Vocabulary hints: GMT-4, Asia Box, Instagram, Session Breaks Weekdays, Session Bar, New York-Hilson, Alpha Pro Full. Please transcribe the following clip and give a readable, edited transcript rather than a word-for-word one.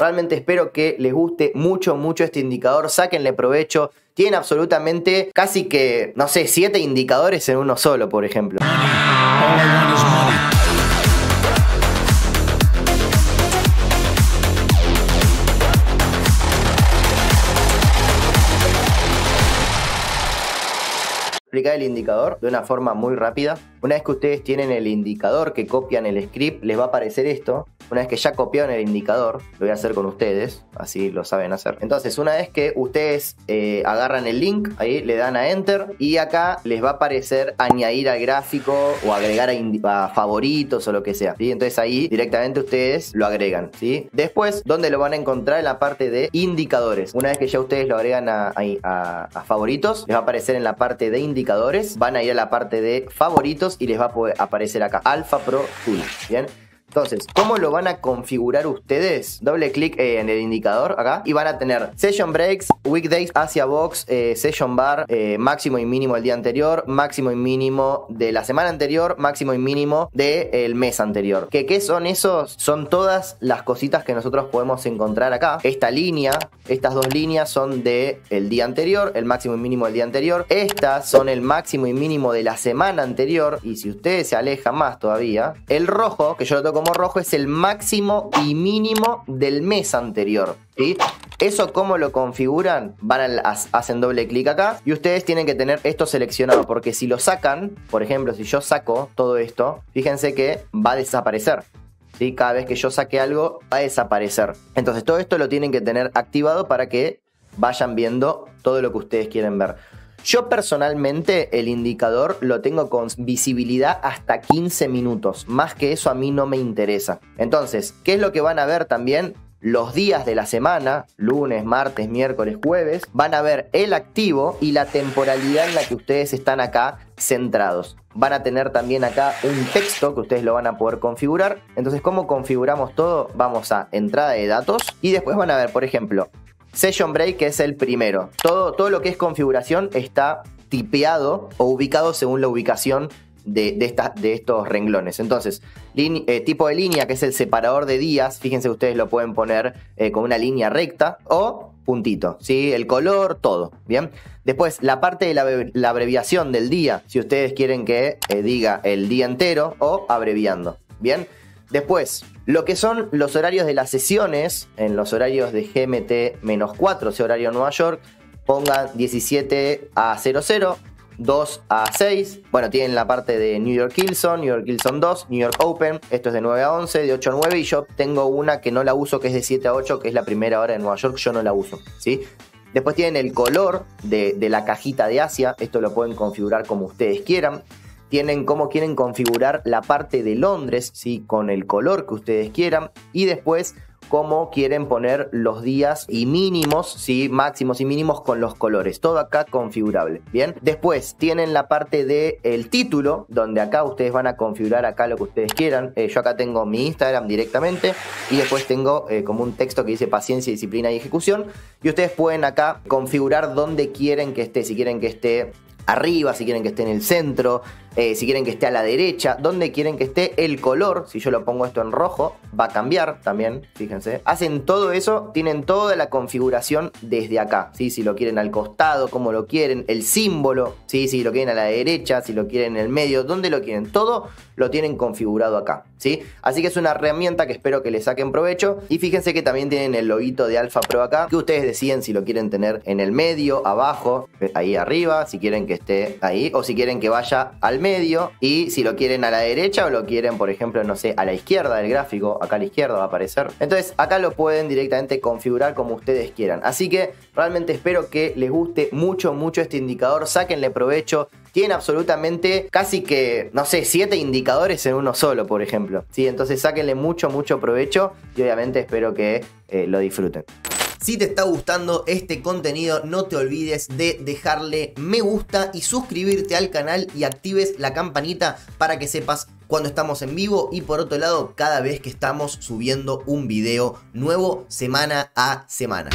Realmente espero que les guste mucho, mucho este indicador. Sáquenle provecho. Tienen absolutamente casi que, no sé, 7 indicadores en uno solo, por ejemplo. Aplicar el indicador de una forma muy rápida. Una vez que ustedes tienen el indicador, que copian el script, les va a aparecer esto. Una vez que ya copiaron el indicador, lo voy a hacer con ustedes, así lo saben hacer. Entonces, una vez que ustedes agarran el link, ahí le dan a Enter y acá les va a aparecer añadir al gráfico o agregar a favoritos o lo que sea, ¿sí? Entonces ahí directamente ustedes lo agregan, ¿sí? Después, ¿dónde lo van a encontrar? En la parte de indicadores. Una vez que ya ustedes lo agregan a favoritos, les va a aparecer en la parte de indicadores, van a ir a la parte de favoritos y les va a poder aparecer acá Alpha Pro Full, ¿bien? Entonces, ¿cómo lo van a configurar ustedes? Doble clic en el indicador acá y van a tener Session Breaks, Weekdays, Asia Box, Session Bar, máximo y mínimo el día anterior, máximo y mínimo de la semana anterior, máximo y mínimo del mes anterior. ¿Qué son esos? Son todas las cositas que nosotros podemos encontrar acá. Esta línea, estas dos líneas son del día anterior, el máximo y mínimo del día anterior. Estas son el máximo y mínimo de la semana anterior. Y si ustedes se alejan más todavía, el rojo, que yo lo toco como rojo, es el máximo y mínimo del mes anterior, ¿sí? Eso, ¿cómo lo configuran? Hacen doble clic acá y ustedes tienen que tener esto seleccionado, porque si lo sacan, por ejemplo, si yo saco todo esto, fíjense que va a desaparecer, ¿sí? Cada vez que yo saque algo va a desaparecer. Entonces todo esto lo tienen que tener activado para que vayan viendo todo lo que ustedes quieren ver. Yo personalmente el indicador lo tengo con visibilidad hasta 15 minutos. Más que eso a mí no me interesa. Entonces, ¿qué es lo que van a ver también? Los días de la semana, lunes, martes, miércoles, jueves, van a ver el activo y la temporalidad en la que ustedes están acá centrados. Van a tener también acá un texto que ustedes lo van a poder configurar. Entonces, ¿cómo configuramos todo? Vamos a entrada de datos y después van a ver, por ejemplo, Session Break, que es el primero. Todo lo que es configuración está tipeado o ubicado según la ubicación de estos renglones. Entonces, tipo de línea, que es el separador de días. Fíjense que ustedes lo pueden poner con una línea recta o puntito, ¿sí? El color, todo, ¿bien? Después, la parte de la abreviación del día, si ustedes quieren que diga el día entero o abreviando, ¿bien? Después, lo que son los horarios de las sesiones, en los horarios de GMT-4, o sea, horario Nueva York, pongan 17:00 a 00, 2 a 6. Bueno, tienen la parte de New York-Hilson, New York-Hilson 2, New York Open. Esto es de 9 a 11, de 8 a 9. Y yo tengo una que no la uso, que es de 7 a 8, que es la primera hora de Nueva York. Yo no la uso, ¿sí? Después tienen el color de la cajita de Asia. Esto lo pueden configurar como ustedes quieran. Tienen cómo quieren configurar la parte de Londres, ¿sí? Con el color que ustedes quieran. Y después, cómo quieren poner los días y mínimos, ¿sí? Máximos y mínimos con los colores. Todo acá configurable, ¿bien? Después tienen la parte del título, donde acá ustedes van a configurar acá lo que ustedes quieran. Yo acá tengo mi Instagram directamente. Y después tengo como un texto que dice paciencia, disciplina y ejecución. Y ustedes pueden acá configurar dónde quieren que esté. Si quieren que esté arriba, si quieren que esté en el centro, si quieren que esté a la derecha, donde quieren que esté. El color, si yo lo pongo esto en rojo, va a cambiar también, fíjense. Hacen todo eso, tienen toda la configuración desde acá, ¿sí? Si lo quieren al costado, cómo lo quieren, el símbolo, ¿sí? Si lo quieren a la derecha, si lo quieren en el medio, dónde lo quieren, todo lo tienen configurado acá, ¿sí? Así que es una herramienta que espero que le saquen provecho. Y fíjense que también tienen el loguito de Alpha Pro acá, que ustedes deciden si lo quieren tener en el medio, abajo, ahí arriba, si quieren que esté ahí, o si quieren que vaya al medio, y si lo quieren a la derecha o lo quieren, por ejemplo, no sé, a la izquierda del gráfico. Acá a la izquierda va a aparecer. Entonces acá lo pueden directamente configurar como ustedes quieran. Así que realmente espero que les guste mucho, mucho este indicador. Sáquenle provecho. Tienen absolutamente casi que, no sé, 7 indicadores en uno solo, por ejemplo, ¿sí? Entonces sáquenle mucho, mucho provecho. Y obviamente espero que lo disfruten. Si te está gustando este contenido, no te olvides de dejarle me gusta y suscribirte al canal y actives la campanita para que sepas cuando estamos en vivo, y por otro lado, cada vez que estamos subiendo un video nuevo semana a semana.